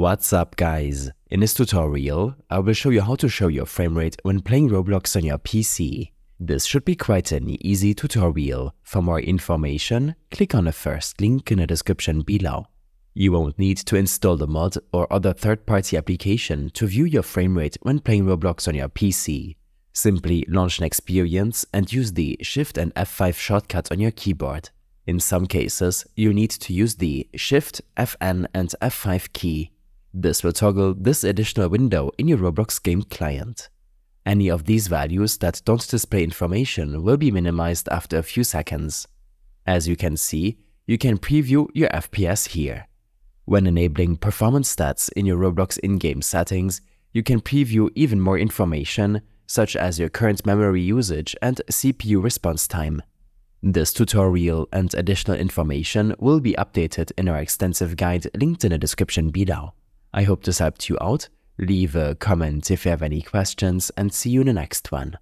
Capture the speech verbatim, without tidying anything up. What's up guys, in this tutorial, I will show you how to show your frame rate when playing Roblox on your P C. This should be quite an easy tutorial. For more information, click on the first link in the description below. You won't need to install the mod or other third-party application to view your frame rate when playing Roblox on your P C. Simply launch an experience and use the Shift and F five shortcut on your keyboard. In some cases, you need to use the Shift, F N and F five key. This will toggle this additional window in your Roblox game client. Any of these values that don't display information will be minimized after a few seconds. As you can see, you can preview your F P S here. When enabling performance stats in your Roblox in-game settings, you can preview even more information, such as your current memory usage and C P U response time. This tutorial and additional information will be updated in our extensive guide linked in the description below. I hope this helped you out. Leave a comment if you have any questions and see you in the next one.